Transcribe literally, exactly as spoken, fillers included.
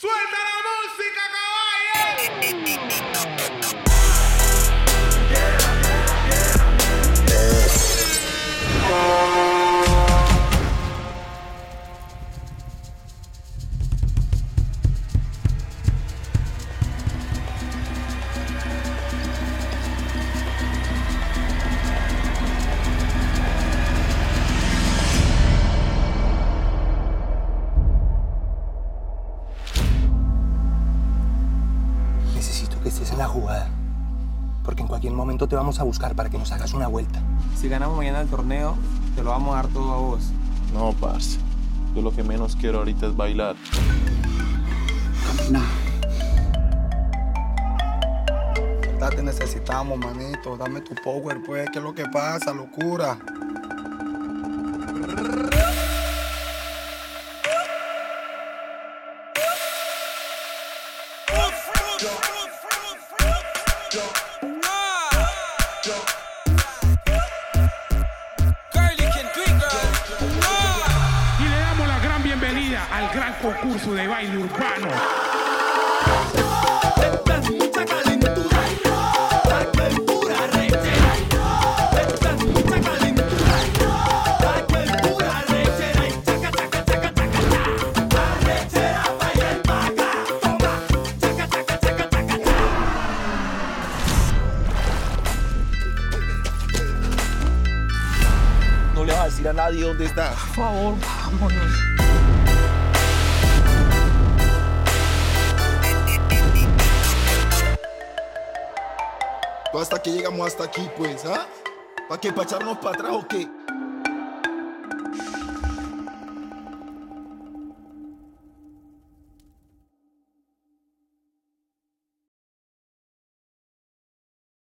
¡Suelta la música, caballo! Necesito que estés en la jugada, porque en cualquier momento te vamos a buscar para que nos hagas una vuelta. Si ganamos mañana el torneo, te lo vamos a dar todo a vos. No, parce. Yo lo que menos quiero ahorita es bailar. Nah. Ya te necesitamos, manito. Dame tu power, pues. ¿Qué es lo que pasa? Locura. Al gran concurso de baile urbano. Esta es mucha calentura, calentura, rechera. Esta es mucha calentura, calentura, rechera. Chaca, chaca, chaca, chaca, chaca. La rechera baila el paca. Toma, chaca, chaca, chaca, chaca, chaca. No le vas a decir a nadie dónde está. Por favor, vámonos. Hasta que llegamos hasta aquí, pues, ¿ah? ¿Para qué? ¿Para echarnos para atrás o qué?